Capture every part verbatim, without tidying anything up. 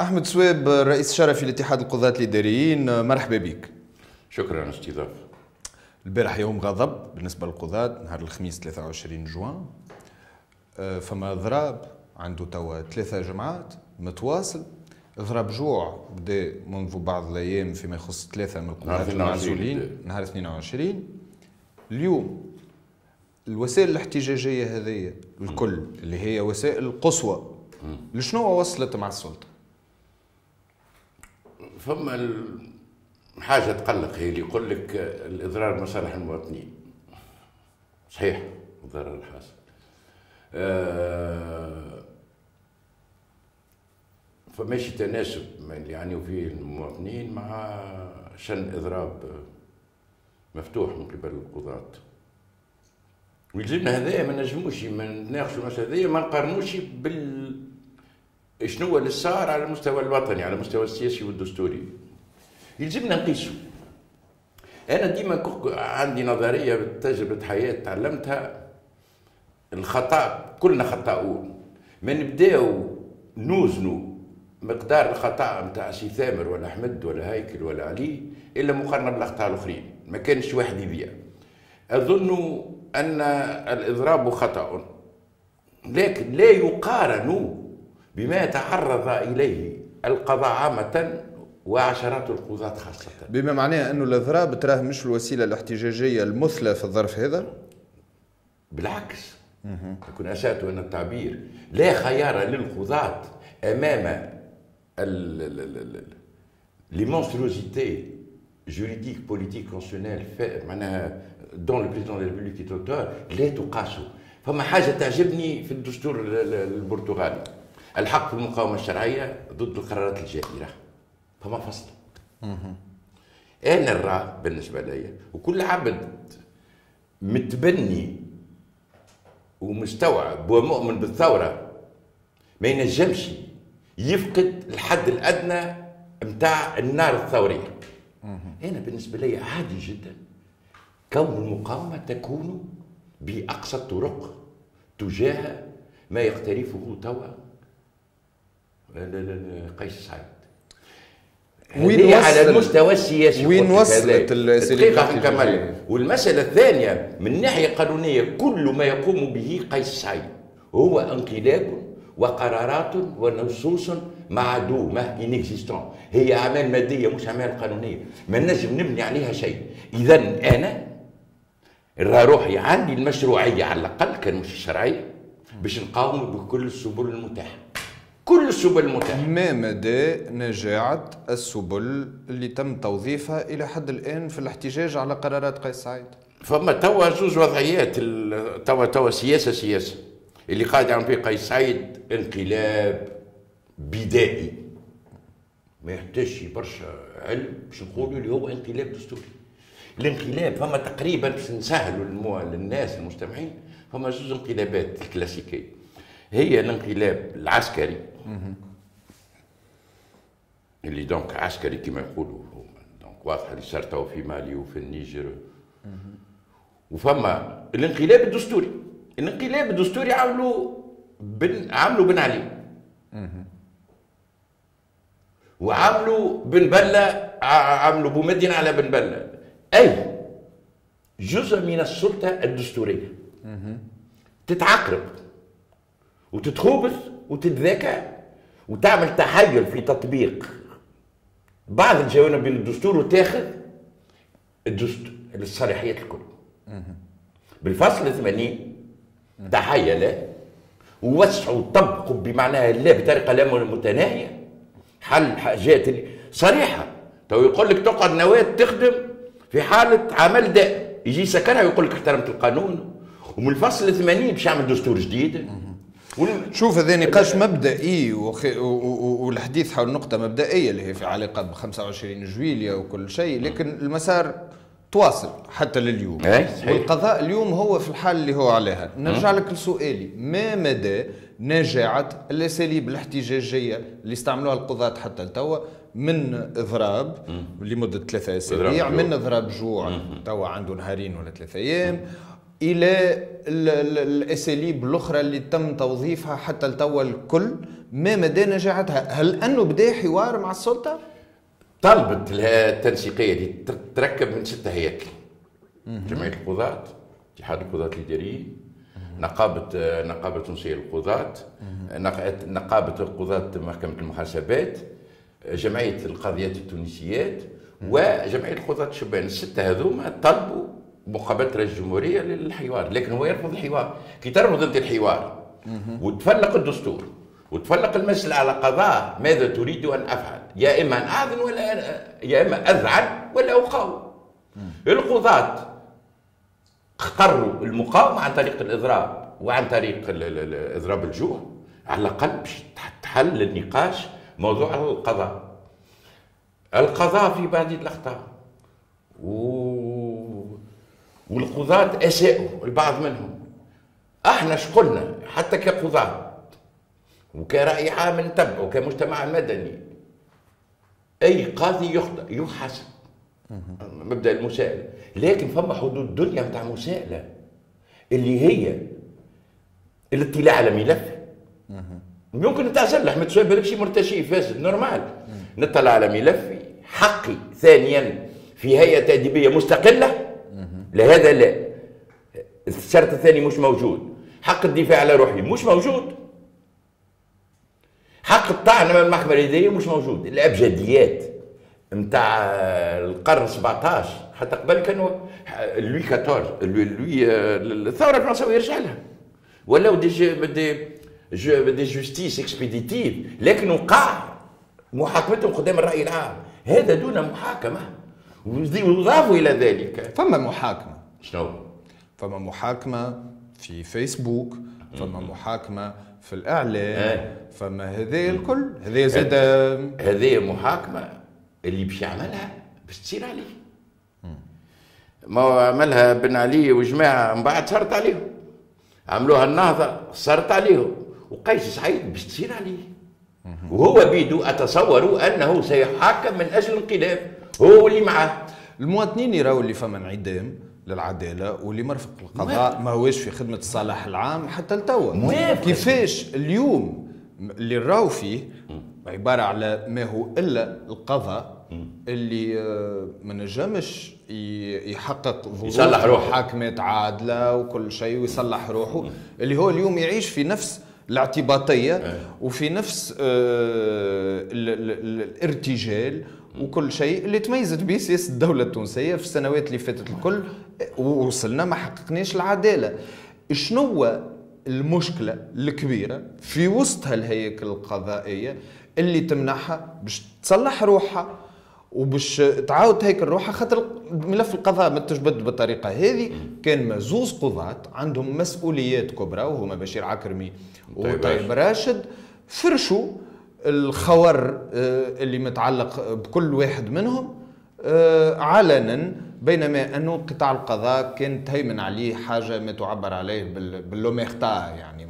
أحمد صواب رئيس شرفي لاتحاد القضاة الإداريين، مرحبا بك. شكرا على الاستضافة. البارح يوم غضب بالنسبة للقضاة، نهار الخميس ثلاثة وعشرين جوان، فما ضراب عنده توا ثلاثة جمعات متواصل، ضرب جوع بدا منذ بعض الأيام فيما يخص ثلاثة من القضاة المعزولين نهار اثنين وعشرين. اليوم الوسائل الاحتجاجية هذه الكل اللي هي وسائل قصوى، لشنو وصلت مع السلطة؟ فما حاجة تقلق، هي اللي يقول لك الإضرار بمصالح المواطنين. صحيح الضرر الحاصل. آه فماشي تناسب ما اللي يعانيوا فيه المواطنين مع شن إضراب مفتوح من قبل القضاة. ويلزمنا هذايا ما نجموش ما نناقشوا المسألة هذايا، ما نقارنوش بال شنو اللي صار على المستوى الوطني، على المستوى السياسي والدستوري. يلزمنا نقيسوا. أنا ديما عندي نظرية بتجربة حياة تعلمتها، الخطأ كلنا خطأون، ما نبداو نوزنوا مقدار الخطأ نتاع سي ثامر ولا أحمد ولا هيكل ولا علي إلا مقارنة بالأخطاء الآخرين، ما كانش واحد يبيع. أظن أن الإضراب خطأ، لكن لا يقارن بما يتعرض إليه القضاء عامة وعشرات القضاة خاصة. بما معناه أنه الإضراب تراه مش الوسيلة الاحتجاجية المثلى في الظرف هذا؟ بالعكس، يكون أسأت أن التعبير. لا خيار للقضاة أمام ليمونسيروزيتي جوريديك بوليتيك كونسيونيل، معناها دون لو بريزيدون دو لا ريبوبليك إيت أوتور، لا تقاس. فما حاجة تعجبني في الدستور البرتغالي، الحق في المقاومة الشرعية ضد القرارات الجائرة، فما فصل. أنا نرى بالنسبة لي وكل عبد متبني ومستوعب ومؤمن بالثورة ما ينجمش يفقد الحد الأدنى متاع النار الثورية. أنا بالنسبة لي عادي جدا كون المقاومة تكون بأقصى الطرق تجاه ما يقترفه توا قيس سعيد. وين على المستوى السياسي وين وصلت السلطة؟ نكمل. والمسألة الثانية من ناحية قانونية، كل ما يقوم به قيس سعيد هو انقلاب وقرارات ونصوص معدومة انكزيستون، هي أعمال مادية مش أعمال قانونية، ما نجم نبني عليها شيء. إذا أنا روحي عندي المشروعية على الأقل كان مش الشرعية باش نقاوم بكل السبل المتاحة. كل السبل المتاحة. ما مدى نجاعة السبل اللي تم توظيفها إلى حد الآن في الاحتجاج على قرارات قيس سعيد؟ فما توا زوج وضعيات، توا توا سياسة سياسة اللي قاعد عن فيه قيس سعيد انقلاب بدائي، ما يحتاجش برشا علم باش نقولوا اللي هو انقلاب دستوري. الانقلاب فما تقريبا باش نسهلوا للناس المستمعين، فما زوج انقلابات الكلاسيكية، هي الانقلاب العسكري اللي دونك عسكري كما يقولوا، دونك واضحه اللي صار توا في مالي وفي النيجر. وفما الانقلاب الدستوري، الانقلاب الدستوري عملوا بن عملوا بن علي، وعملوا بن بله، عملوا بومدين على بن بله، اي جزء من السلطه الدستوريه تتعقرب وتتخوبص وتتذاكى وتعمل تحيل في تطبيق بعض الجوانب من الدستور وتاخذ الدستور الصلاحيات الكل. بالفصل ثمانين تحيل ووسعوا وطبقوا بمعناها لا بطريقه لا متناهيه حل حاجات صريحه. تو يقول لك تقعد نواه تخدم في حاله عمل دائم، يجي سكرها ويقول لك احترمت القانون، ومن الفصل ثمانين باش يعمل دستور جديد. شوف هذا نقاش مبدئي والحديث حول نقطة مبدئية اللي هي في علاقة ب خمسة وعشرين جويلية وكل شيء، لكن المسار تواصل حتى لليوم، والقضاء اليوم هو في الحال اللي هو عليها. نرجع لك لسؤالي، ما مدى نجاعة الأساليب الاحتجاجية اللي استعملوها القضاة حتى لتوا، من إضراب لمدة ثلاثة أسابيع، من إضراب جوع توا عنده نهارين ولا ثلاثة أيام، الى الاساليب الاخرى اللي تم توظيفها حتى لتوا الكل ما مدى نجاعتها؟ هل انه بدا حوار مع السلطه؟ طلبت التنسيقيه دي تركب من ست هياكل: جمعيه القضاة، اتحاد القضاة الاداريين، نقابه نقابه تونسيه للقضاة، نقابه قضاة محكمه المحاسبات، جمعيه القاضيات التونسيات، وجمعيه القضاة الشبان. السته هذوما طلبوا مقابله رئيس الجمهوريه للحوار، لكن هو يرفض الحوار. كي ترفض انت الحوار وتفلق الدستور وتفلق المجلس الاعلى للقضاء، ماذا تريد ان افعل؟ يا اما ان اعذن ولا يا اما اذعن ولا اقاوم. القضاة اختاروا المقاومه عن طريق الاضراب وعن طريق اضراب الجوع، على الاقل باش تحل النقاش موضوع القضاء. القضاء في بعض الاخطاء و والقضاة اساءوا البعض منهم. احنا شقلنا حتى كقضاة وكرأي عام نتبع وكمجتمع مدني، اي قاضي يخطئ يحاسب، مبدأ المساءلة. لكن فما حدود الدنيا متاع مساءلة اللي هي الاطلاع على ملف. ممكن نتعزل احمد صواب هذاك شيء مرتشي فاسد نورمال، نطلع على ملفي حقي. ثانيا في هيئة تأديبية مستقلة، لهذا لا، الشرط الثاني مش موجود. حق الدفاع على روحي مش موجود. حق الطعن امام المحكمه الاداريه مش موجود. الابجديات نتاع القرن سبعطاش حتى قبل كانوا لوي كاتورز، لوي الثوره الفرنساويه رجع لها، ولاو دي دي دي جوستيس اكسبيديتيف، لكن وقع محاكمتهم قدام الراي العام. هذا دون محاكمه. وضافوا الى ذلك فما محاكمه. شنو؟ فما محاكمه في فيسبوك، فما محاكمه في الاعلام، آه. فما هذايا الكل، هذايا زاد هذايا محاكمه اللي باش يعملها باش تصير عليه. ما عملها بن علي وجماعه من بعد صارت عليهم. عملوها النهضه صارت عليهم، وقيس سعيد باش تصير عليه. وهو بيدو اتصور انه سيحاكم من اجل الانقلاب. هو اللي معاه المواطنين يراو اللي فما انعدام للعداله واللي مرفق القضاء ما هواش في خدمه الصالح العام حتى لتوا. كيفاش اليوم اللي راو فيه عباره على ما هو الا القضاء اللي ما نجمش يحقق ظروف محاكمات عادله وكل شيء ويصلح روحه، اللي هو اليوم يعيش في نفس الاعتباطيه وفي نفس الارتجال وكل شيء اللي تميزت به سياسه الدوله التونسيه في السنوات اللي فاتت الكل، ووصلنا ما حققناش العداله. شنو المشكله الكبيره في وسط هالهياكل القضائيه اللي تمنعها باش تصلح روحها وباش تعاود هيكل روحها؟ خاطر ملف القضاء ما تجبد بالطريقه هذه. كان مزوز قضاة عندهم مسؤوليات كبرى وهما بشير عكرمي وطيب راشد، فرشوا الخور اللي متعلق بكل واحد منهم علنا، بينما انه قطاع القضاء كان تهيمن عليه حاجه ما تعبر عليه باللوميرتا، يعني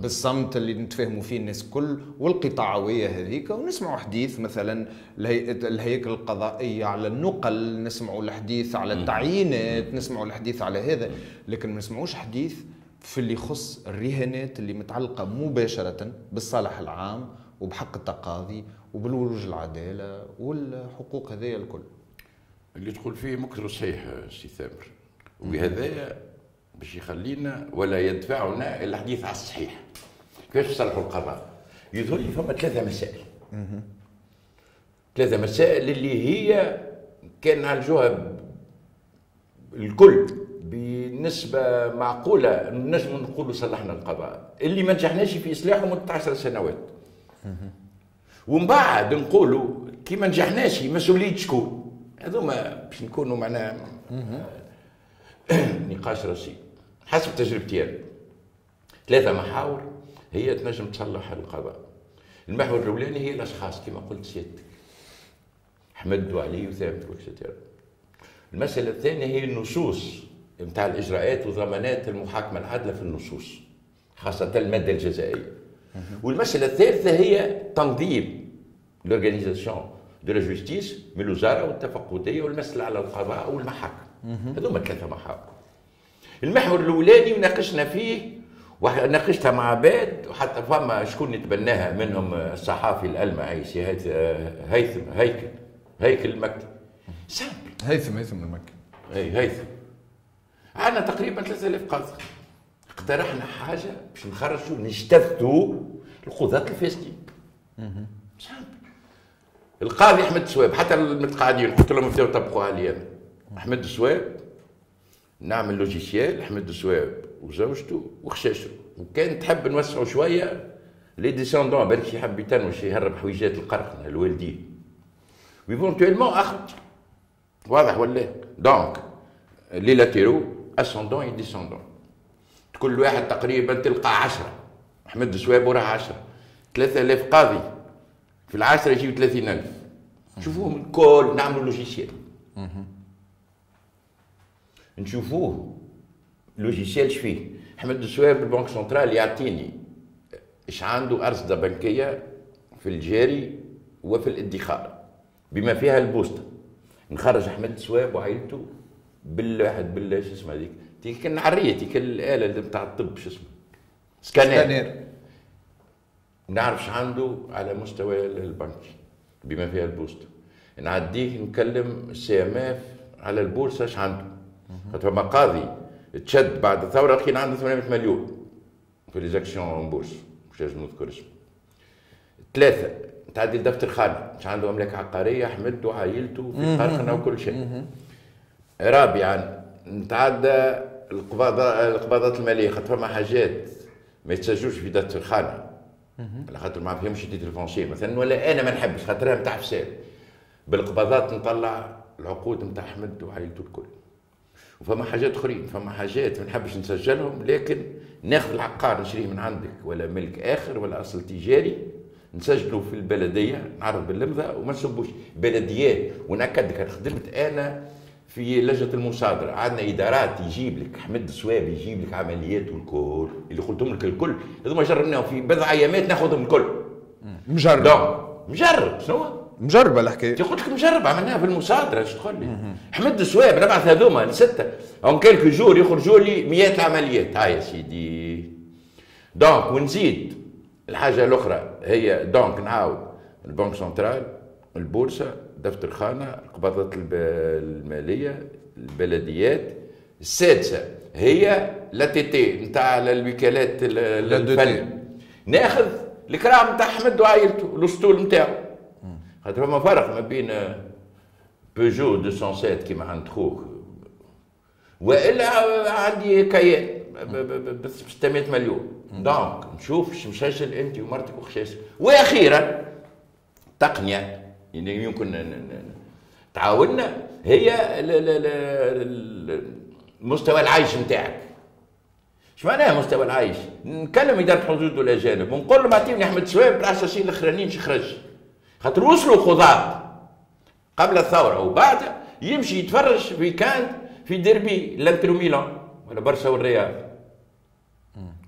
بالصمت اللي نتفاهموا فيه الناس الكل والقطاعويه هذيك. ونسمعوا حديث مثلا الهياكل القضائيه على النقل، نسمعوا الحديث على التعيينات، نسمعوا الحديث على هذا، لكن ما نسمعوش حديث في اللي يخص الرهانات اللي متعلقه مباشره بالصالح العام وبحق التقاضي وبالولوج العداله والحقوق هذايا الكل. اللي تقول فيه مكتر صحيح سي ثامر، وهذايا باش يخلينا ولا يدفعنا الى الحديث على الصحيح. كيفاش نصلحوا القضاء؟ يظهر لي فما ثلاثه مسائل. ثلاثه مسائل اللي هي كان نعالجوها الكل بنسبه معقوله نجم نقولوا صلحنا القضاء، اللي ما نجحناش في اصلاحه مده عشر سنوات. ومن بعد نقولوا كي ما نجحناش مسؤوليه شكون؟ هذوما باش نكونوا معناها نقاش راسي. حسب تجربتي انا ثلاثه محاور هي تنجم تصلح القضاء. المحور الاولاني هي الاشخاص كما قلت سيادتك، احمد وعلي وثابت وكذا. المساله الثانيه هي النصوص نتاع الاجراءات وضمانات المحاكمه العادله في النصوص، خاصه الماده الجزائيه. والمساله الثالثه هي تنظيم لورغانيزاسيون دو لا جوستيس من الوزاره والتفقديه والمساله على القضاء والمحاكم. هذوما ثلاثه محاور. المحور الاولاني وناقشنا فيه وناقشتها مع عباد، وحتى فما شكون تبناها منهم الصحافي الالمعيسي هيثم هيكل هيكل المكتب. سامبل هيثم هيثم المكتب. اي هيثم. عندنا تقريبا ثلاثة آلاف قاضي. اقترحنا حاجه باش نخرجوا نجتثوا القضاة الفاسدين. سامبل. القاضي احمد صواب، حتى المتقاعدين قلت لهم بداو يطبقوا عليا. احمد صواب نعمل لوجيسيال، احمد صواب وزوجته وخشاشه، وكان تحب نوسعوا شويه لي ديسوندون بالك شي حب يتنوى شي يهرب حويجات القرقنه الوالدين. ويفونتويلمون اخت. واضح ولا؟ دونك لي لاتيرو اسوندون اي ديسوندون. كل واحد تقريبا تلقى عشرة، احمد صواب وراه عشرة، ثلاثة آلاف قاضي في العشرة يجيو ثلاثين ألف. شوفوهم الكل نعملوا لوجيسيال. نشوفوه لوجيسيال شفيه؟ احمد صواب البنك سنترال يعطيني اش عنده ارصده بنكيه في الجاري وفي الادخار بما فيها البوسطه. نخرج احمد صواب وعائلته بالواحد بال شو اسمها هذيك؟ تلك النعريه تلك الاله نتاع الطب شو اسمها؟ سكانير. نعرف اش عنده على مستوى البنكي بما فيها البوسطه. نعديه نكلم السي ام اف على البورصه اش عنده؟ خاطر فما قاضي تشد بعد الثوره لقينا عنده ثمانمائة مليون في ليزاكسيون بورس، مش لازم نذكر اسمه. ثلاثه تعدي لدفتر خالد، مش عنده املاك عقاريه احمد وعائلته في قرقنه وكل شيء. رابعا نتعدى القباضات الماليه، خاطر فما حاجات ما يتسجلوش في دفتر خالد على خاطر ما فيهمش تيتر فونسي مثلا، ولا انا ما نحبش خاطرها نتاع فساد. بالقباضات نطلع العقود نتاع احمد وعائلته الكل. وفما حاجات اخرين، فما حاجات ما نحبش نسجلهم لكن ناخذ العقار نشريه من عندك ولا ملك اخر ولا اصل تجاري نسجله في البلديه نعرض باللمضه وما نسبوش بلديات. وناكدك انا خدمت انا في لجنه المصادره، عندنا ادارات يجيب لك احمد صواب يجيب لك عمليات والكل اللي قلتهم لك الكل، هذوما جربناهم في بضع ايامات ناخذهم الكل. مجرب دونك مجرب شنو؟ مجربه الحكايه. قلت لك مجربه عملناها في المصادره اش تقول لي؟ احمد صواب نبعث هذوما لسته اون كيلكو جور يخرجوا لي مئات العمليات. هاي يا سيدي دونك. ونزيد الحاجه الاخرى هي دونك نعاود البنك سنترال، البورصه، دفتر خانه، القبضات الماليه، البلديات. السادسه هي لا تي تي نتاع الوكالات الفن، ناخذ الكرام نتاع احمد وعائلته الاسطول نتاعو. خاطر فما فرق ما بين بيجو مئتين وسبعة كيما عند خوك والا عندي كيان ب ستمائة مليون. دونك نشوف اش مسجل انت ومرتك وخشاش. واخيرا تقنيه يعني يمكن تعاوننا هي مستوى العيش نتاعك. اش معناها مستوى العيش؟ نكلم اداره الحدود والاجانب ونقول لهم اعطيني احمد صواب العشرين الاخرانيين اش خرج، خاطر وصلوا قضاة قبل الثورة وبعد يمشي يتفرج في كانت في ديربي لانتر ميلان ولا برشا والريال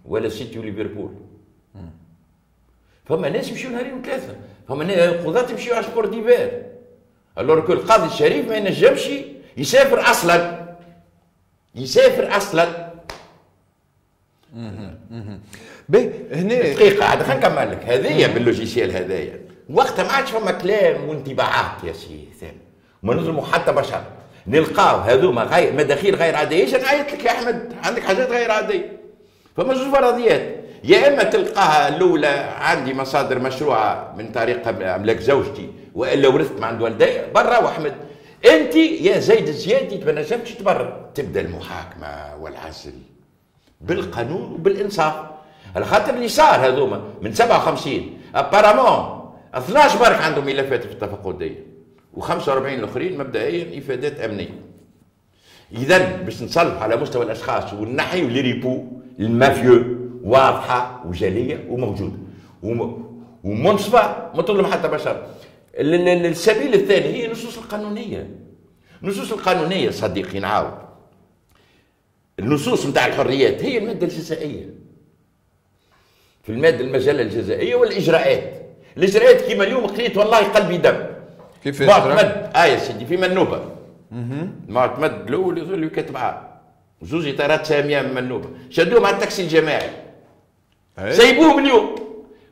ولا سيتي وليفربول. فما ناس يمشيو نهارين وثلاثة، فما قضاة يمشيو على سبور ديفير. الوغ كو القاضي الشريف ما ينجمش يسافر أصلا يسافر أصلا. باهي هنا دقيقة عاد خلينا نكمل لك هذايا باللوجيسيال هذايا. وقتها ما عادش فما كلام وانطباعات يا سي ثاني، ما نظلموا حتى بشر، نلقاو هذوما غير مداخيل غير عاديه. ايش نعيط لك يا احمد؟ عندك حاجات غير عاديه. فما زوج فرضيات، يا اما تلقاها الاولى عندي مصادر مشروعه من طريق املاك زوجتي والا ورثت من عند والدي برا واحمد، انت يا زيد الزيادي ما نجمتش تبرر. تبدا المحاكمه والعزل بالقانون وبالانصاف، على خاطر اللي صار هذوما من سبعة وخمسين ابارامون اثناش برك عندهم ملفات في التفقديه و45 الاخرين مبدئيا افادات امنيه. اذا باش نصلح على مستوى الاشخاص ونحيوا لي ريبو المافيو واضحه وجليه وموجوده ومنصفه ما تظلم حتى بشر. السبيل الثاني هي النصوص القانونيه. النصوص القانونيه صديقي نعاود، النصوص نتاع الحريات هي الماده الجزائيه في الماده المجله الجزائيه والاجراءات. الاجراءات كيما اليوم قريت والله قلبي دم. كيف معتمد اه يا سيدي في منوبه. معتمد الاول يظل كاتب عام وزوج اطارات ساميه من النوبه، شدوهم على التاكسي الجماعي. سيبوهم اليوم.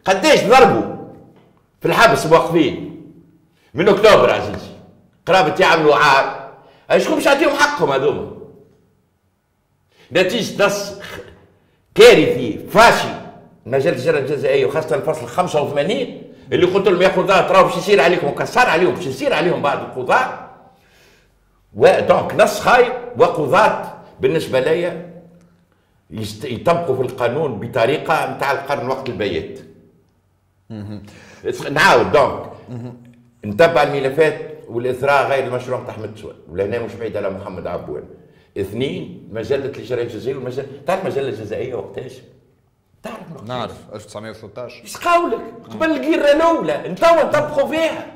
قداش ضربوا في الحبس واقفين من اكتوبر عزيزي، قرابه يعملوا عار. شكون باش يعطيهم حقهم هذوما؟ نتيجه نص كارثي فاشي مجال الجرائم الجزائيه وخاصه الفصل خمسة وثمانين اللي قلت لهم يا قضاة تراه باش يصير عليكم وكسر عليهم، باش يصير عليهم بعض القضاة. ودونك نص خايب وقضاة بالنسبه ليا يطبقوا في القانون بطريقه نتاع القرن وقت البيات. نعاود دونك نتبع الملفات والاثراء غير المشروع نتاع احمد صواب، ولهنا مش بعيد على محمد عبوان. اثنين مجله الجرائم الجزائيه والمجله، تعرف المجله الجزائيه وقتاش؟ تعرف نعرف ألف وتسعمية وثلاثة عشر اش قاولك؟ قبل القيره الاولى نتوا نطبقوا فيها.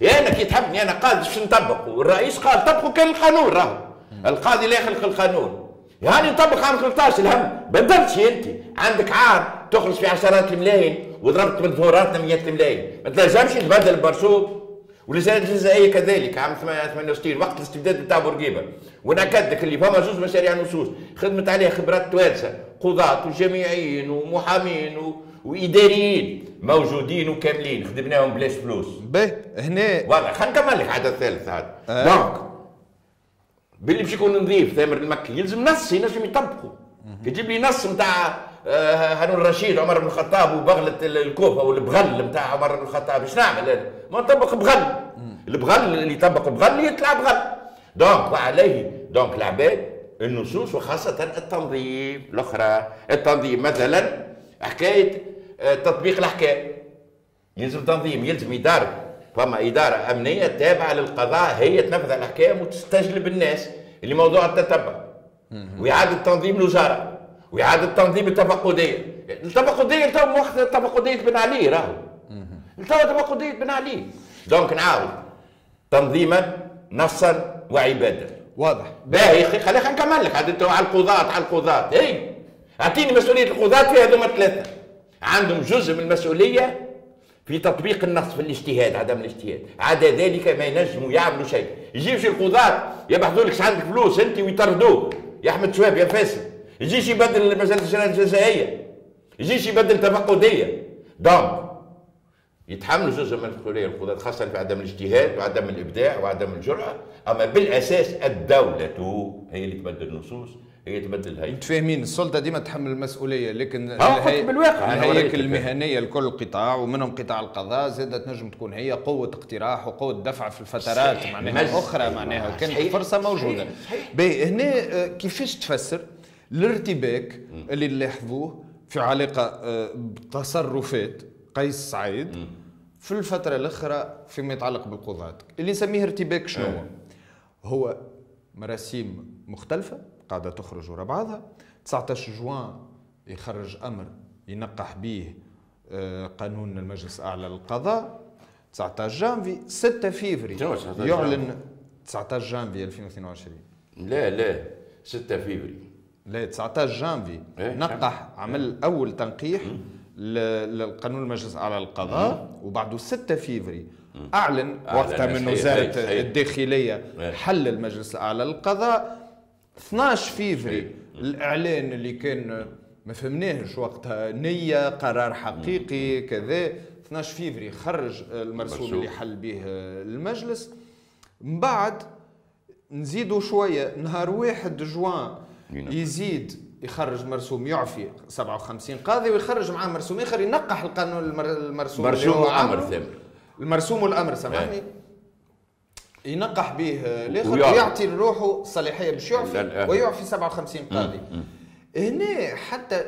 يا انا كي تحبني انا قاعد باش نطبقوا، والرئيس قال طبقوا كان القانون راهو. القاضي لا يخلق القانون. يعني نطبق عام ثلاثة عشر الهم، بدلتش انت، عندك عار تخرج في عشرات الملايين وضربت من ظهوراتنا مئات الملايين، ما تلزمش تبدل المرسوم. والجزائر الجزائيه كذلك عام ثمانية وستين وقت الاستبداد بتاع بورقيبه، ونأكد لك اللي فما زوج مشاريع نصوص خدمت عليها خبرات توانسه، قضاة وجامعيين ومحامين و... واداريين موجودين وكاملين، خدمناهم بلاش فلوس. باهي هنا والله خلينا نكمل لك العدد الثالث هذا. آه. دونك باللي باش يكون نظيف ثامر المكي يلزم نص ينجم يطبقوا. كي تجيب لي نص نتاع هانون الرشيد عمر بن الخطاب وبغله الكوفه والبغل نتاع عمر بن الخطاب، اش نعمل انا؟ ما نطبق بغل. البغل اللي يطبق بغل يطلع بغل. دونك وعليه دونك العباد النصوص وخاصه التنظيم الاخرى، التنظيم مثلا حكايه تطبيق الاحكام. يلزم تنظيم، يلزم اداره، فما اداره امنيه تابعه للقضاء هي تنفذ الاحكام وتستجلب الناس اللي موضوع التتبع. وإعادة تنظيم الوزارة، وإعادة تنظيم التفقدية. التفقدية تو وقت التفقدية بن علي راهو. تو تفقدية بن علي. دونك نعاود تنظيما نصا وعبادة. واضح. باهي خلينا نكمل لك عاد على القضاة على القضاة، إي أعطيني مسؤولية القضاة فيها هذوما ثلاثة. عندهم جزء من المسؤولية في تطبيق النص، في الاجتهاد، عدم الاجتهاد، عدا ذلك ما ينجموا يعملوا شيء. يجيوش القضاة يبحثوا لك عندك فلوس أنت ويطردوك. يا أحمد صواب يا فاسد، يجيش يبدل مجلس الشرائع الجزائية، يجيش يبدل تفقدية. دونك يتحملوا جزء من المسؤولية القضاة خاصة في عدم الاجتهاد وعدم الإبداع وعدم الجرأة، أما بالأساس الدولة هي اللي تبدل النصوص، هي تبدل هي. متفاهمين السلطة ديما تحمل المسؤولية، لكن الهي... بالواقع الهياكل المهنية لكل قطاع ومنهم قطاع القضاء زادت نجم تكون هي قوة اقتراح وقوة دفع في الفترات صحيح. معناها الأخرى معناها وكانت الفرصة موجودة. باهي هنا كيفاش تفسر الارتباك اللي نلاحظوه في علاقة بتصرفات قيس سعيد م. في الفترة الأخرى فيما يتعلق بالقضاة اللي نسميه ارتباك؟ شنو هو؟ هو مراسيم مختلفة قاعدة تخرج ورا بعضها. تسعة عشر جوان يخرج أمر ينقح به قانون المجلس الأعلى للقضاء. تسعة عشر جانفي ستة فيفري يعلن تسعة عشر جانفي ألفين واثنين وعشرين. لا لا ستة فيفري لا تسعة عشر جانفي إيه؟ نقح عمل أول تنقيح للقانون المجلس الأعلى للقضاء، وبعده ستة فيفري أعلن وقتها من وزارة الداخلية حل المجلس الأعلى للقضاء. اثناعش فيفري الاعلان اللي كان ما فهمناهش وقتها نيه قرار حقيقي كذا. اثناعش فيفري خرج المرسوم اللي حل به المجلس. من بعد نزيدوا شويه نهار واحد جوان يزيد يخرج مرسوم يعفي سبعة وخمسين قاضي ويخرج معاه مرسوم اخر ينقح القانون المرسوم مرسوم والامر ثامر المرسوم والامر سامحني ينقح به الاخر ويعطي لروحه صلاحيه باش يعفي ويعفي سبعة وخمسين قاضي. هنا حتى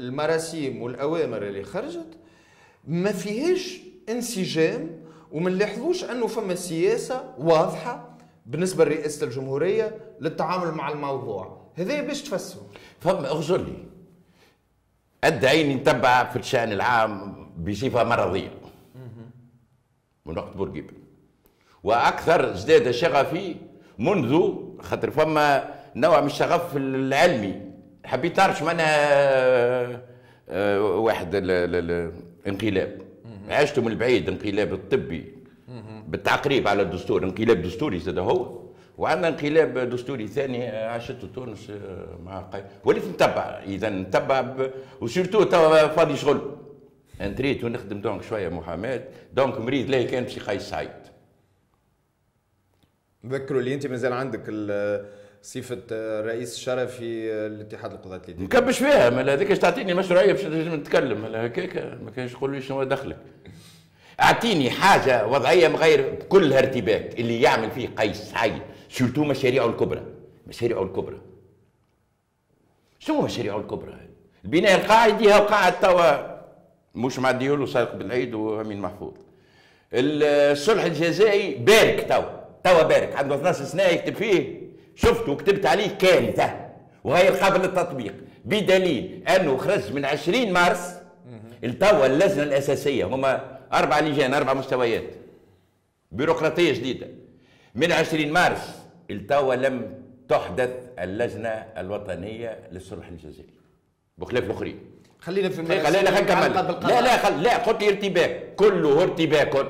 المراسيم والاوامر اللي خرجت ما فيهاش انسجام وما نلاحظوش انه فما سياسه واضحه بالنسبه لرئاسه الجمهوريه للتعامل مع الموضوع هذا. باش تفسروا فما اغزر لي ادعيني نتبع في الشان العام بصفه مرضيه من وقت بورقيبه، واكثر ازداد شغفي منذ خاطر فما نوع من الشغف العلمي. حبيت نعرف معناها واحد الانقلاب عشته من البعيد، انقلاب الطبي بالتعقريب على الدستور، انقلاب دستوري زاد هو وعندنا انقلاب دستوري ثاني عاشته تونس مع قيس، وليت نتبع، اذا نتبع وسيرتو توا فاضي شغل. انتريت ونخدم دونك شويه محاماه، دونك مريض لا كان في قيس سعيد. نذكروا لي انت مازال عندك صفه الرئيس الشرفي لاتحاد القضاة الإداريين. مكبش فيها، مالا هذيك تعطيني مشروعيه باش نتكلم، مالا هكاك ما كانش يقول لي شنو دخلك. اعطيني حاجه وضعيه مغير بكلها ارتباك اللي يعمل فيه قيس سعيد، سورتو مشاريعه الكبرى، مشاريعه الكبرى. شنو مشاريعه الكبرى؟ البناء القاعدي هاو قاعد توا مش معديهولو سارق بالعيد وامين محفوظ. الصلح الجزائي بارك توا، توا بارك، عنده اثناعش سنه يكتب فيه، شفته وكتبت عليه كارثه وغير قابل للتطبيق، بدليل انه خرج من عشرين مارس لتوا اللجنه الاساسيه، هما أربع لجان، أربع مستويات بيروقراطية جديدة. من عشرين مارس التوا لم تحدث اللجنة الوطنية للصلح الجزائي بخلاف الآخرين. خلينا في المجلس، لا لا نكمل، لا لا خل... لا قلت لي ارتباك، كله ارتباك.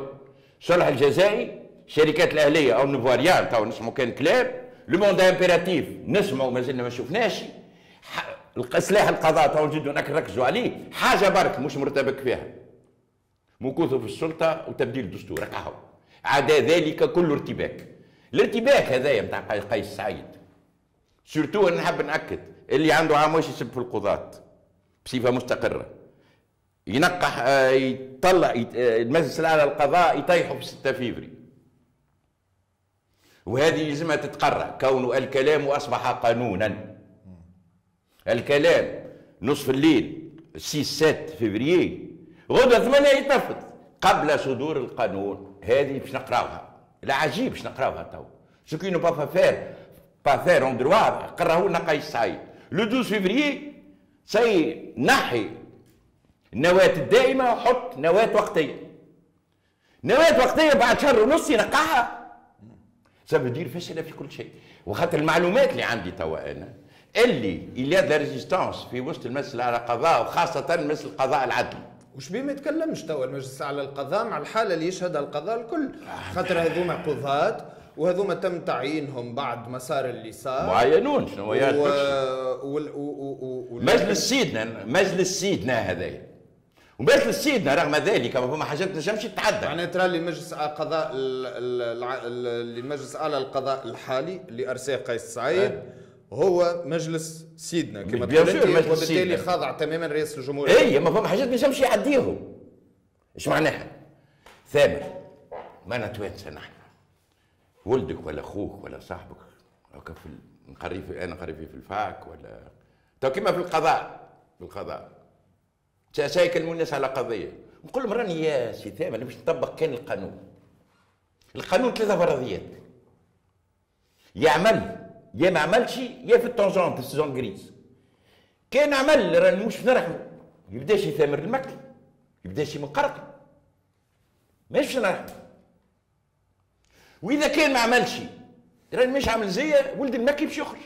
الصلح الجزائي، الشركات الأهلية أو نوفواريان توا نسمعوا كان كلاب، لو موند امبيراتيف نسمعوا مازلنا ما شفناش، إصلاح القضاء توا نجدوا نركزوا عليه، حاجة برك مش مرتبك فيها. مكوثه في السلطه وتبديل الدستور راهو، عدا ذلك كله ارتباك. الارتباك هذايا نتاع قيس سعيد سورتو نحب ناكد اللي عنده عام واش يسب في القضاة بصفه مستقره، ينقح يطلع المجلس الاعلى للقضاء يطيحوا في ستة فبراير، وهذه لازمها تتقرع كونه الكلام اصبح قانونا. الكلام نصف الليل ستة فبراير غدا ثمانية يتنفذ قبل صدور القانون. هذه باش نقراوها، العجيب باش نقراوها تو سكينو با فير با فير اون دروا قراوه لنا قيس سعيد. لو اثناعش فبراير سي نحي النواة الدائمة وحط نواة وقتية، نواة وقتية بعد شهر ونص ينقعها، سافودير فشلة في كل شيء. وخاطر المعلومات اللي عندي توا أنا اللي إليا دو لا ريزيستونس في وسط المجلس الأعلى للقضاء وخاصة مجلس القضاء العدلي. وش بيه ما يتكلمش توا المجلس على القضاء مع الحاله اللي يشهدها القضاء الكل، خاطر هذوما قضاة وهذوما تم تعيينهم بعد مسار اللي صار، معينون شنو يا مجلس سيدنا، مجلس سيدنا هذايا، ومجلس سيدنا رغم ذلك ما فما حاجات ما تنجمش تتعدى. معناتها ترى اللي مجلس القضاء اللي المجلس على القضاء الحالي اللي ارساه قيس سعيد أه. هو مجلس سيدنا كما تقول، وبالتالي خاضع تماما رئيس الجمهوريه. اي ما فما حاجات ما ينجمش يعديهم. اش معناها؟ ثامر مانا توانسه نحن، ولدك ولا اخوك ولا صاحبك هكا في نقري في انا نقري في الفاك ولا تو كيما في القضاء، في القضاء سيكلموا الناس على قضيه، نقول لهم راني يا سي ثامر باش نطبق كان القانون. القانون ثلاثه فرضيات، يعمل يا ما عملش يا في التونجونت في السيزون غريز. كان عمل راني مش نرحمه، يبداش يثمر المكل، يبداش يمقرقل، ماش نرحمه. واذا كان ما عملش راني مش عامل زي ولد المكي باش يخرج.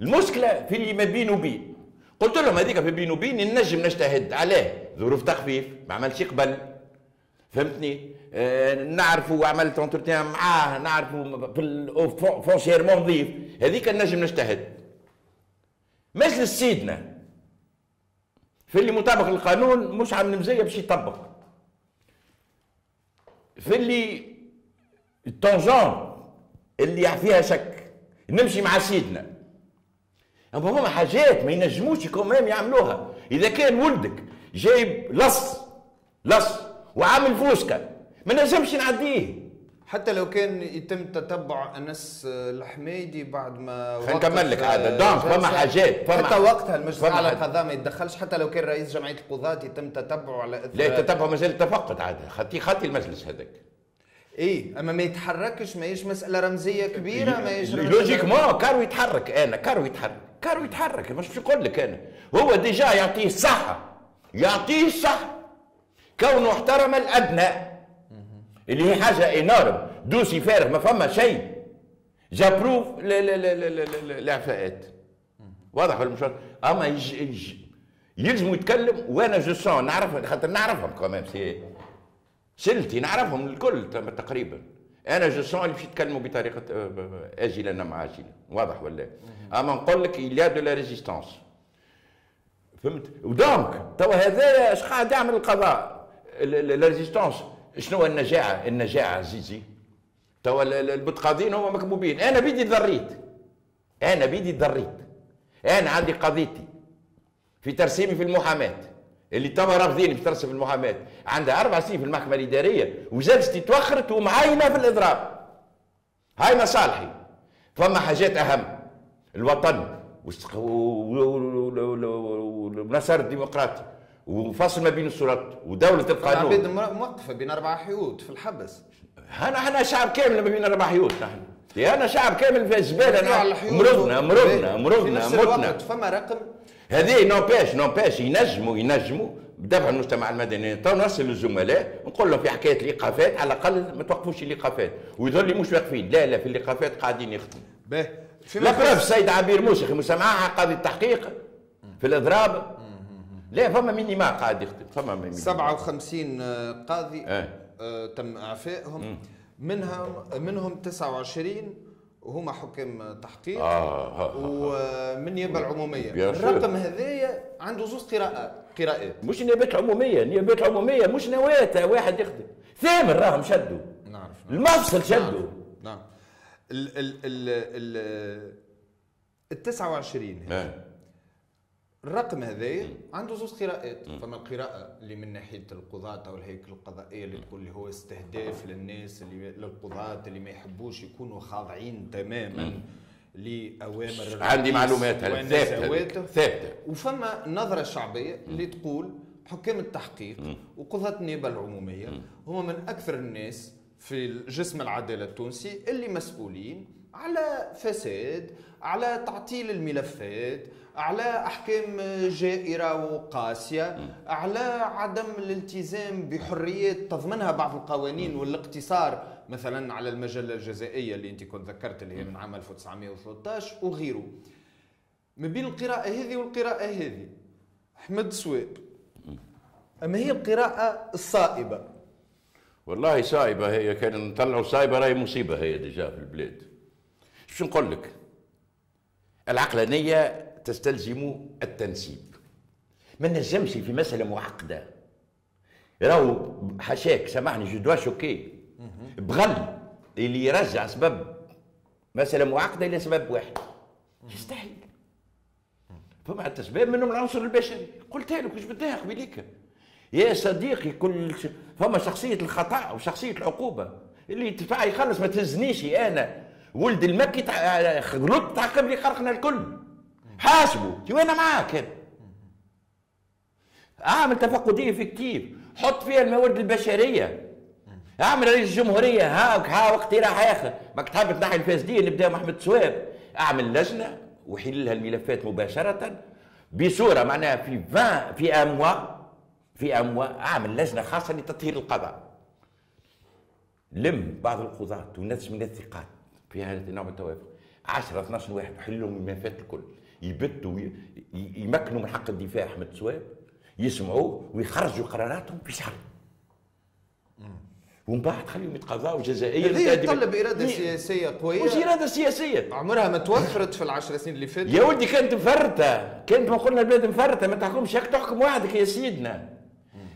المشكله في اللي ما بين وبين، قلت لهم هذيك في بين وبين ننجم نجتهد عليه، ظروف تخفيف ما عملش قبل، فهمتني؟ آه نعرفوا عملت انترتيان معاه، نعرفوا فونسييرمون نظيف، هذيك النجم نجتهد. مجلس سيدنا في اللي مطابق للقانون مش عامل مزيه باش يطبق، في اللي التونجون اللي فيها شك نمشي مع سيدنا. اما هما حاجات ما ينجموش كومام يعملوها. اذا كان ولدك جايب لص لص وعامل فوسكا ما نجمش نعديه، حتى لو كان يتم تتبع انس الحميدي بعد ما خلينا نكمل لك عاد. دونك فما حاجات حتى وقتها المجلس على القضاء ما يتدخلش، حتى لو كان رئيس جمعيه القضاة يتم تتبعه على اثر، لا تتبعه مازال تفقد عاد، خاطي خاطي المجلس هذاك. اي اما ما يتحركش، ماهيش مساله رمزيه كبيره، ماهيش لوجيكمون كارو يتحرك. انا كارو يتحرك، كارو يتحرك مش نقول لك انا، هو ديجا يعطيه الصحه، يعطيه الصحه كونه احترم الادنى اللي هي حاجه انارم، دوسي فارغ ما فما شيء. جابروف الاعفاءات واضح ولا مش واضح؟ اما يلزموا يتكلم، وانا جو سون نعرف خاطر نعرفهم كمان سي شلتي، نعرفهم الكل تقريبا. انا جو سون اللي باش يتكلموا بطريقه اجله نم عاجله، واضح ولا؟ اما نقول لك يلا دو لا ريزيستونس، فهمت؟ ودونك توا هذايا اش قاعد يعمل القضاء؟ لا ريزيستونس شنو النجاعه؟ النجاعه عزيزي توا المتقاضين هما مكبوبين، انا بيدي ضريت، انا بيدي ضريت، انا عندي قضيتي في ترسيمي في المحاماه اللي توا رافضيني في ترسم المحاماه، عندها اربع سنين في المحكمه الاداريه وجلستي توخرت ومعاينه في الاضراب. هاي مصالحي. فما حاجات اهم. الوطن والمسار الديمقراطي وفصل ما بين السلطات ودوله القانون. العباد موقفه بين اربع حيوط في الحبس. انا احنا شعب كامل ما بين اربع حيوط نحن. انا شعب كامل في الزباله مرضنا مرضنا مرضنا متنا. فما رقم هذه نوباش نوباش ينجموا ينجموا بدفع المجتمع المدني تو نرسل للزملاء نقول لهم في حكايه الايقافات على الاقل ما توقفوش الايقافات ويظل لي مش واقفين لا لا في الايقافات قاعدين يخدموا. باهي لا برافو السيد عبير موسى اخي مسامعها قاضي التحقيق في الاضراب لا فما مينيما قاعد يخدم فما مينيما سبعة وخمسين قاضي آه. آه تم اعفائهم منها منهم تسعة وعشرين وهما حكام تحقيق آه ومن نيابه العموميه. الرقم هذايا عنده زوز قراءات قراءات مش نيابات عموميه نيابات عموميه مش نواه واحد يخدم ثامن راهم شدوا نعرف المفصل شدوا نعم ال ال ال ال تسعة وعشرين الرقم هذايا عنده زوز قراءات فما القراءة اللي من ناحية القضاة أو الهيكل القضائية اللي تقول اللي هو استهداف للناس اللي للقضاة اللي ما يحبوش يكونوا خاضعين تماما لأوامر عندي معلومات ثابتة ثابتة وفما نظرة شعبية اللي تقول حكام التحقيق وقضاة النيابة العمومية هما من أكثر الناس في جسم العدالة التونسي اللي مسؤولين على فساد على تعطيل الملفات على أحكام جائرة وقاسية على عدم الالتزام بحريات تضمنها بعض القوانين والاقتصار مثلا على المجلة الجزائية اللي أنت كنت ذكرت اللي هي من عام ألف وتسعمائة وثلاثة عشر وغيره ما بين القراءة هذه والقراءة هذه أحمد صواب أما هي القراءة الصائبة والله صائبة هي كان نطلعوا صائبة راهي مصيبة هي ديجا في البلاد شو نقول لك العقلانية تستلزم التنسيب ما نجمش في مسألة معقدة راهو حشاك سامحني جو دوا شوكي بغل اللي يرجع سبب مسألة معقدة إلى سبب واحد يستحيل فما حتى سبب منهم العنصر البشري قلت لك واش بدها قبيليك يا صديقي كل ش... فما شخصية الخطأ وشخصية العقوبة اللي يدفع يخلص ما تهزنيش أنا ولد المكي غلط تعقب لي خرقنا الكل حاسبوا وانا معاك اعمل تفقديه في كتيب حط فيها المواد البشريه اعمل رئيس الجمهوريه هاك ها اقتراح اخر ماك تحب تنحي الفاسدين نبدا مع احمد صواب اعمل لجنه وحل لها الملفات مباشره بصوره معناها في عشرين في اموا في اموا اعمل لجنه خاصه لتطهير القضاء لم بعض القضاة والناس من الثقات في هذا النوع من التوافق عشرة اثناش واحد حلوا من الملفات الكل يبتوا يمكنوا من حق الدفاع احمد صواب يسمعوه ويخرجوا قراراتهم في شهر ومن بعد خليهم يتقضاوا جزائيا هذه تطلب اراده سياسيه قويه مش اراده سياسيه عمرها ما توفرت في العشر سنين اللي فاتت يا ولدي كانت مفرته كانت ما قلنا البلاد مفرته ما تحكمش هاك تحكم وحدك يا سيدنا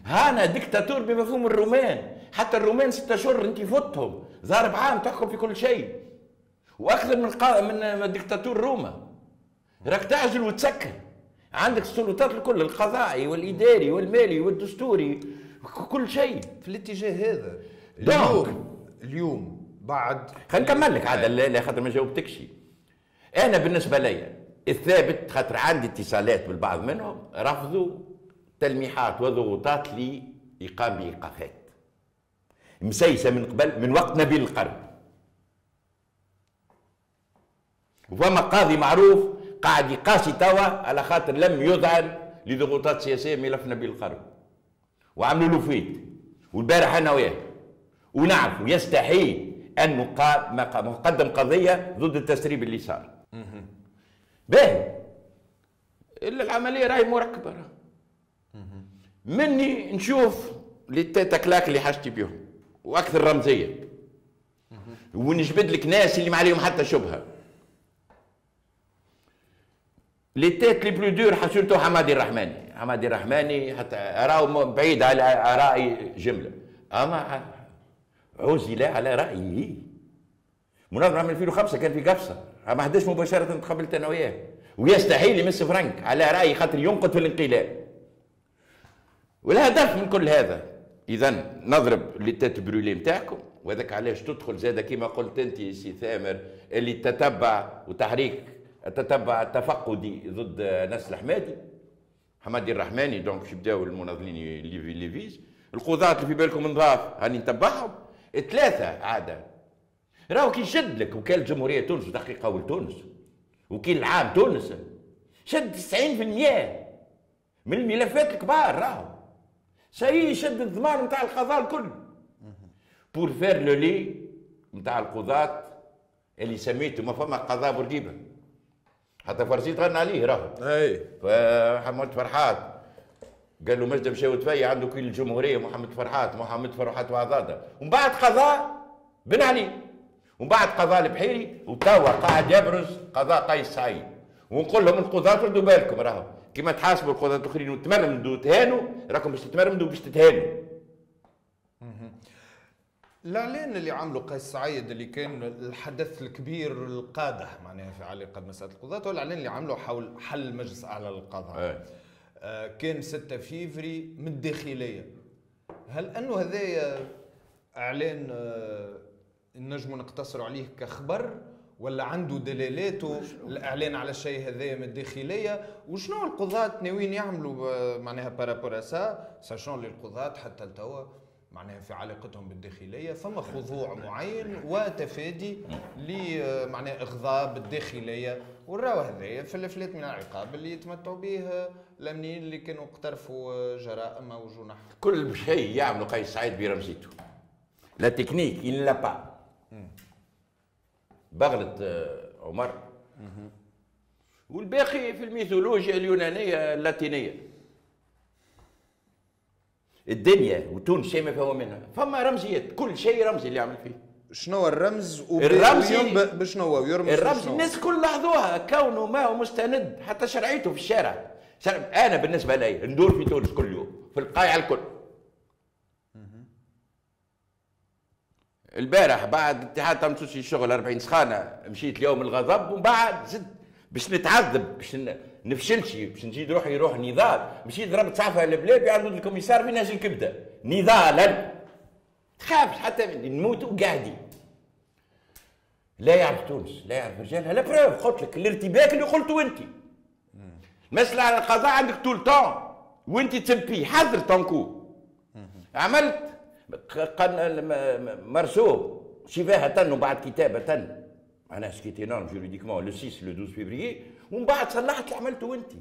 هانا ديكتاتور بمفهوم الرومان حتى الرومان ستة شهور انت فوتهم ضارب عام تحكم في كل شيء واكثر من من ديكتاتور روما راك تعجل وتسكر عندك السلطات الكل القضائي والاداري والمالي والدستوري كل شيء في الاتجاه هذا اليوم اليوم بعد خلينا نكمل لك عاد خاطر ما جاوبتكش انا بالنسبه لي الثابت خاطر عندي اتصالات بالبعض منهم رفضوا تلميحات وضغوطات لاقام بايقافات مسيسه من قبل من وقت نبيل القرن وفما قاضي معروف قاعد يقاسي توا على خاطر لم يذعن لضغوطات سياسيه ملف نبيل القرن وعملوا له فيت والبارح انا وياه ونعرف يستحيل ان نقدم قضيه ضد التسريب اللي صار. باهي الا العمليه راهي مركبه مني نشوف للتاكلاك اللي حاجتي بهم واكثر رمزيه ونجبد لك ناس اللي ما عليهم حتى شبهه. لي تيت لي بلو دور حصلتو حمادي الرحماني، حمادي الرحماني حتى راهو بعيد على آرائي جمله، اما عزل على رايه. مناظره من ألفين وخمسة كان في قفصه، ما حداش مباشره تقابلت انا وياه، ويستحيل يمس فرنك على راي خاطر ينقد في الانقلاب. والهدف من كل هذا اذا نضرب لي تيت برولي نتاعكم، وهذاك علاش تدخل زاده كما قلت انت يا سي ثامر اللي تتبع وتحريك التتبع التفقدي ضد أنس الحميدي، حمادي الرحماني. دونك باش يبداو المناضلين ليفيز، القضاة اللي في بالكم نضاف هاني نتبعهم، ثلاثة عادة راهو كي شد لك وكالة جمهورية تونس وتحقيق قول تونس وكيل العام تونس، شد تسعين بالمئة من الملفات الكبار، راهو ساي شد الضمان نتاع القضاء الكل بور فير لو لي نتاع القضاة اللي سميته ما فما قضاء بورقيبة. حتى فرسي تغنى عليه راهو. اي فمحمد فرحات قال له مجد مشاو تفيا عنده كل الجمهوريه، محمد فرحات محمد فرحات وعضاده، ومن بعد قضاء بن علي، ومن بعد قضاء البحيري، وتوا قاعد يبرز قضاء قيس سعيد. ونقول لهم القضاة ردوا بالكم راهو كيما تحاسبوا القضاة الاخرين وتمرمدوا تهانوا، راكم باش تتمرمدوا باش تتهانوا. الاعلان اللي عمله قيس سعيد اللي كان الحدث الكبير القادح معناها في علاقه بمساله القضاة، هو الاعلان اللي عمله حول حل المجلس الاعلى للقضاء. أيه. آه كان ستة فيفري من الداخليه. هل انه هذا اعلان آه نجموا نقتصروا عليه كخبر، ولا عنده دلالاته الاعلان على الشيء هذا من الداخليه؟ وشنو القضاة ناويين يعملوا معناها بارابور سا، ساشون للقضاة حتى لتوا معناها في علاقتهم بالداخليه فما خضوع معين وتفادي لمعناها اغضاب الداخليه، والراو هذايا في الافلات من العقاب اللي يتمتعوا به الامنيين اللي كانوا اقترفوا جرائم وجنح. كل شيء يعمل قيس سعيد برمزيته، لا تكنيك الا با بغلة عمر والباقي في الميثولوجيا اليونانيه اللاتينيه. الدنيا وتونس شيء ما فيها منها، فما رمزيات، كل شيء رمزي اللي يعمل فيه. شنو الرمز؟ الرمزي بشنو هو؟ يرمز الرمزي الناس كل لاحظوها، كونه ما هو مستند حتى شرعيته في الشارع. انا بالنسبه لي ندور في تونس كل يوم في القايعه الكل. البارح بعد اتحاد تمسوسي الشغل أربعين سخانه مشيت اليوم الغضب، ومن بعد زدت باش نتعذب باش نفشلش باش نزيد روحي روح نضال، مشيت ضربت صحفه البلابي عند الكوميسار في نهج الكبده نضالا، تخافش حتى نموت وقاعدين. لا يعرف تونس، لا يعرف رجالها، لا بروف. قلت لك الارتباك اللي قلته انت، مسألة على القضاء عندك طول طون وانت تسبيه حذر طنكو. عملت مرسوم شفاهة وبعد كتابة معناها سكيت انورم جوريديكمون لو ستة لو اثناعش فيفريي، ومن بعد صلحت اللي عملته انت،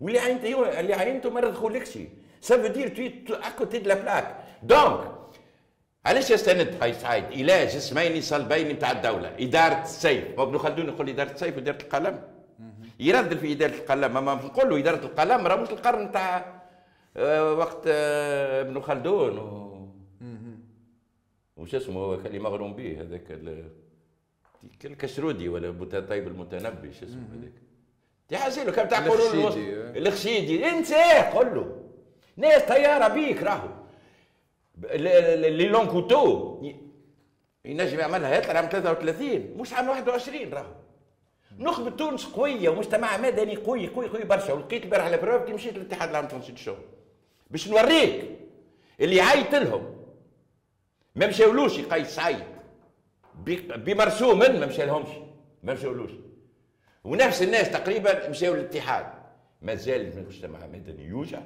واللي عينت اللي عينته ما ردخولكش. سا فو دير تو اكوتي دو لا بلاك. دونك علاش يستند قيس سعيد الى جسمين صلبين نتاع الدوله، اداره السيف. وابن خلدون يقول اداره السيف واداره القلم، يردل في اداره القلم. اما نقول له اداره القلم راه مش القرن نتاع وقت ابن خلدون و وش اسمه هو اللي مغروم به هذاك الكسرودي ولا بوتاطيب المتنبي، شو اسمه هذاك؟ تحاسيله كان تاع قولوا الخشيدي، انساه قول له ناس طياره بيك راهو لي لون كوتو ينجم يعملها يطلع عام ثلاثة وثلاثين مش عام واحد وعشرين. راهو نخبه تونس قويه ومجتمع مدني قوي قوي قوي برشا. ولقيت البارح البروف كي مشيت للاتحاد العام التونسي للشغل باش نوريك اللي عيط لهم ما مشاولوش قيس سعيد بمرسوم ما مشالهمش، ما مشاولوش. ونفس الناس تقريبا مشاو للاتحاد، مازال المجتمع المدني يوجع.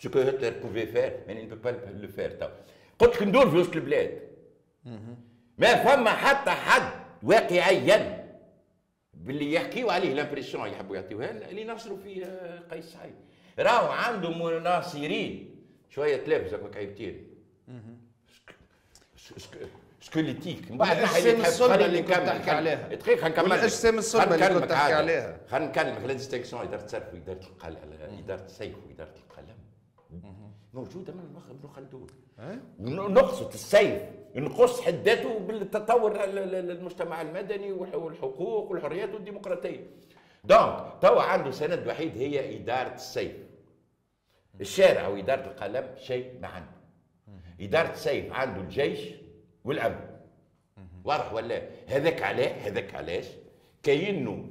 سكو هتلر بوفي فير مي نو با لو فير تو. قلت لك ندور في وسط البلاد. ما فما حتى حد واقعيا باللي يحكيوا عليه لامبريسيون يحبوا يعطيوها لنا اللي نصروا في قيس سعيد. راهو عنده مناصرين شويه تلافز هكاك عيبتين. سكوليتيك من بعد نحيي الصلبه اللي كنت تحكي عليها. دقيقه نكمل الاجسام الصلبه اللي كنت تحكي عليها. خلينا نكلمك على ديستينكسيون اداره السيف واداره القلم، اداره السيف واداره القلم. موجوده من المخرج بن خلدون. ونقصت السيف، نقص حدته بالتطور المجتمع المدني والحقوق والحريات والديمقراطيه. دونك توا عنده سند وحيد هي اداره السيف. الشارع واداره القلم شيء ما عنده. اداره السيف عنده الجيش والامن. واضح ولا؟ هذاك علاه، هذاك علاش؟ كأنه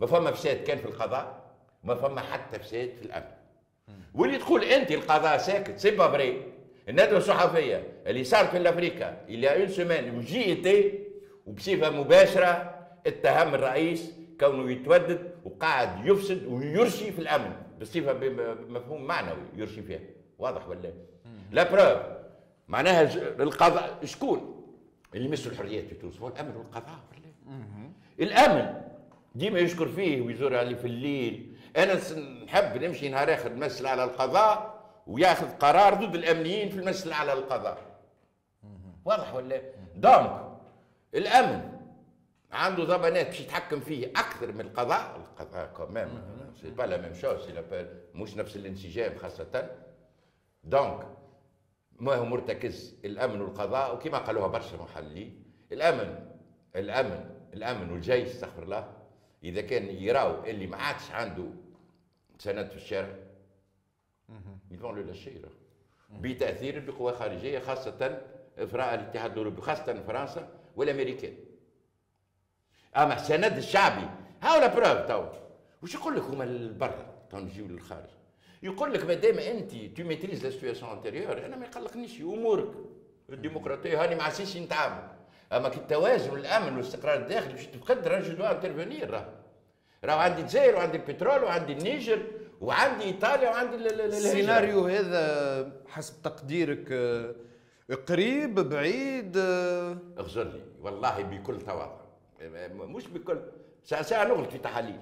ما فما فساد كان في القضاء، ما فما حتى فساد في الامن. واللي تقول انت القضاء ساكت، سي با فري. الندوه الصحفيه اللي صارت في الافريكا الى اون سيمين وجي ايتي وبصفه مباشره اتهم الرئيس كونه يتودد وقاعد يفسد ويرشي في الامن بصفه مفهوم معنوي يرشي فيها. واضح ولا؟ لا بروف معناها القضاء شكون؟ اللي يمسوا الحريات في تونس هو الامن والقضاء ولا؟ الامن ديما يشكر فيه ويزور عليه في الليل. انا نحب نمشي نهار اخر المجلس الاعلى للقضاء وياخذ قرار ضد الامنيين في المجلس الاعلى للقضاء. واضح ولا؟ دونك الامن عنده ضمانات باش يتحكم فيه اكثر من القضاء، القضاء كمان سي با لا ميم شوز، مش نفس الانسجام خاصة. دونك ما هو مرتكز الامن والقضاء، وكما قالوها برشا محللين، الامن الامن الامن والجيش استغفر الله اذا كان يراو اللي ما عادش عنده سند في الشارع يلفون له لاشيره بتاثير بقوى خارجيه، خاصه افراء الاتحاد الاوروبي، خاصه فرنسا والامريكان. اما السند الشعبي هاو لا بروف. تو واش يقول لك هما البرة، تو نجيو للخارج، يقول لك مادام انت تو ميتريز لا سيتياسيون انتيريور انا ما يقلقنيش امورك الديمقراطيه، هاني مع سيسي نتعامل. اما كي التوازن الامن والاستقرار الداخلي باش تفقد راه جو دو انترفونير. راه راه عندي الجزائر وعندي البترول وعندي النيجر وعندي ايطاليا وعندي السيناريو هذا حسب تقديرك قريب بعيد؟ اخزر لي والله بكل تواضع، مش بكل ساعه نغلط في تحاليل،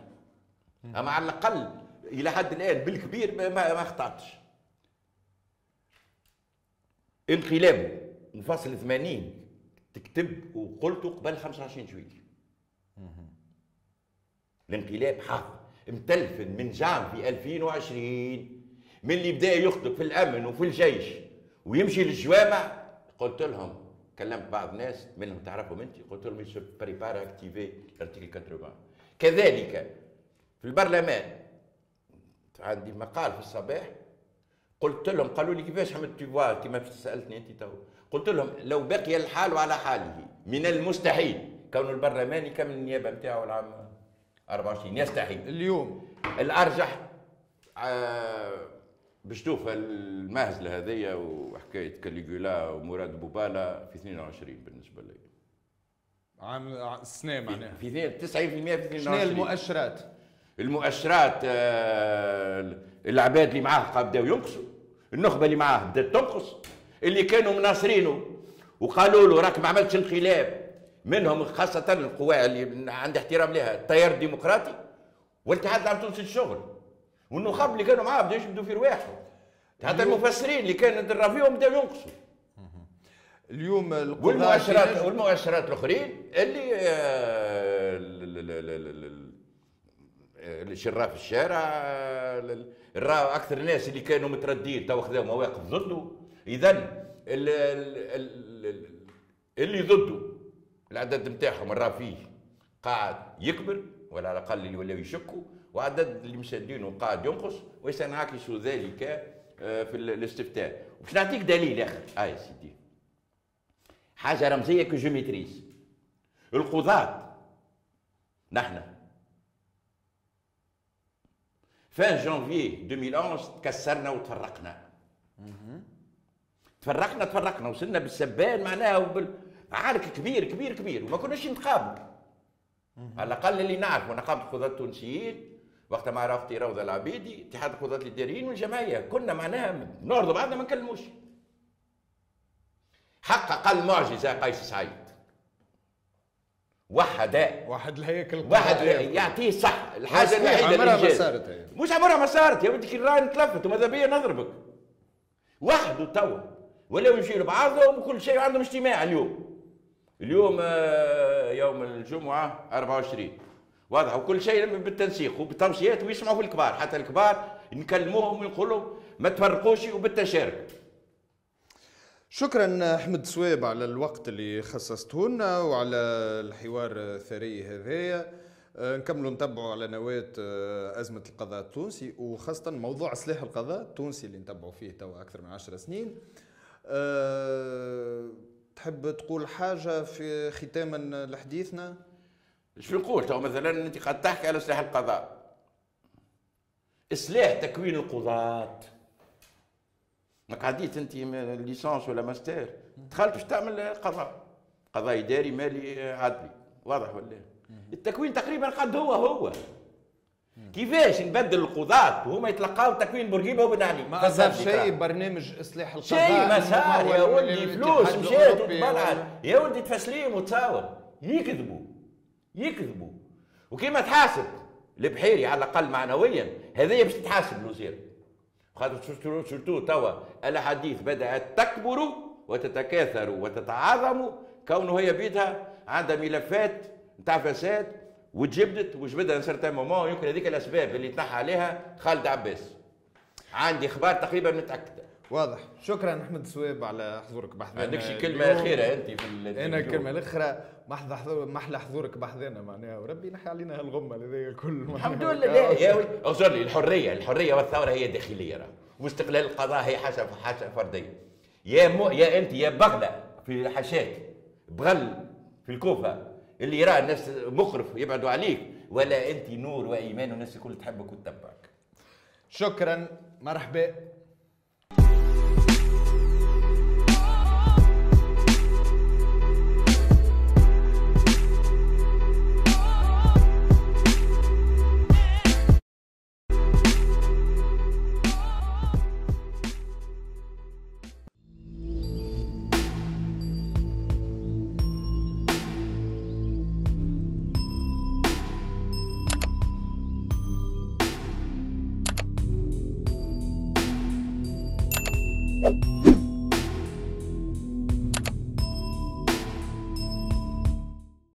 اما على الاقل الى حد الان بالكبير ما ما خطاتش. انقلاب مفصل ثمانين تكتب وقلته قبل خمسة وعشرين جويلية. الانقلاب حاضر متلفن من جام في ألفين وعشرين، من اللي بدا يخطب في الامن وفي الجيش ويمشي للجوامع. قلت لهم، كلمت بعض الناس منهم تعرفهم انت، قلت لهم يسو بريبار اكتيفي الارتيكل ثمانين. كذلك في البرلمان عندي مقال في الصباح، قلت لهم، قالوا لي كيفاش حمد تيفوار كما سالتني انت تو، قلت لهم لو بقي الحال على حاله من المستحيل كون البرلمان يكمل النيابه نتاعو العام أربعة وعشرين، يستحيل. اليوم الارجح آه باش تشوف المهزله هذيا وحكايه كاليغولا ومراد بوبالا في اثنين وعشرين بالنسبه لي عام السنه معناها في تسعين بالمئة في اثنين وعشرين. شنو المؤشرات؟ المؤشرات آه العباد اللي معاه بداو ينقصوا، النخبه اللي معاه بدات تنقص، اللي كانوا مناصرينه وقالوا له راك ما عملتش انقلاب، منهم خاصه القوى اللي عندي احترام لها، التيار الديمقراطي والاتحاد العربي التونسي للشغل، والنخب اللي كانوا معاه بداو يشدوا في رواحهم، حتى المفسرين اللي كانوا درافيهم بداو ينقصوا. اليوم والمؤشرات والمؤشرات الاخرين اللي آه شراف الشارع، راه اكثر الناس اللي كانوا متردين تو خذاو مواقف ضده. اذا اللي ضده العدد نتاعهم راه فيه قاعد يكبر ولا على الاقل اللي ولاو يشكوا، وعدد اللي مساندينه قاعد ينقص، وسينعكس ذلك في الاستفتاء. وباش نعطيك دليل اخر، اه يا سيدي حاجه رمزيه كو جو ميتريز، القضاة نحن فان جانفي ألفين وأحد عشر تكسرنا وتفرقنا. تفرقنا تفرقنا وصلنا بالسبان معناها وبالعارك كبير كبير كبير، وما كناش نتقابلوا. على الاقل اللي نعرفوا نقابه القضاة التونسيين وقتها مع رفقتي روضة العبيدي، اتحاد القضاة الإداريين والجمعيه، كنا معناها نعرضوا بعضنا ما نكلموش. حقق المعجزه قيس سعيد، وحد واحد الهيكل واحد يعطيه صح. الحاجه الوحيده اللي ما صارت، مش عمرها ما صارت يا ودي، كي راهي نتلفت وماذا بيا نضربك وحده. توا ولاو يمشيو لبعضهم وكل شيء، عندهم اجتماع اليوم اليوم يوم الجمعه أربعة وعشرين، واضح، وكل شيء بالتنسيق وبالتوصيات، ويسمعوا في الكبار، حتى الكبار نكلموهم ونقول لهم ما تفرقوش وبالتشارك. شكرا أحمد صواب على الوقت اللي خصصته لنا وعلى الحوار الثري هذايا. نكملوا نتبعوا على نواة أزمة القضاء التونسي وخاصة موضوع سلاح القضاء التونسي اللي نتبعوا فيه توا أكثر من عشر سنين. أه تحب تقول حاجة في ختاما لحديثنا؟ شو نقول توا مثلا أنت قد تحكي على سلاح القضاء. إصلاح تكوين القضاة. ما قعديت أنت ليسانس ولا ماستر، دخلت باش تعمل قضاء. قضاء إداري مالي عدلي، واضح ولا؟ التكوين تقريبا قد هو هو. كيفاش نبدل القضاة وهما يتلقاو تكوين بورقيبة وبن علي؟ ما صار شيء برنامج اصلاح القضاء. شيء ما صار يا ولدي، فلوس مشات وتبلعت يا ولدي، تفسليم وتصاور. يكذبوا يكذبوا وكيما تحاسب البحيري على الاقل معنويا هذايا باش تتحاسب الوزير. خاطر سورتو توا الاحاديث بدات تكبر وتتكاثر وتتعاظم كونه هي بيدها عندها ملفات نتاع فساد وتجبدت وجبدها ان سارتان مومون. يمكن هذيك الاسباب اللي تنحى عليها خالد عباس. عندي اخبار تقريبا متاكده. واضح. شكرا احمد صواب على حضورك بحضنا. عندك شي كلمه اخيره انت في انا الكلمه الاخرى؟ محض حضور، محلى حضورك بحضنا معناها، وربي نحي علينا هالغمه هذيا الكل. الحمد لله يا ولدي. اعذر لي، الحريه الحريه والثوره هي داخليه راه، واستقلال القضاء هي حاجه حاجه فرديه. يا مو يا انت يا بغله في الحشاك، بغل في الكوفه اللي يراه الناس مخرف يبعدوا عليك، ولا انت نور وايمان والناس الكل تحبك وتتبعك. شكرا، مرحبا. you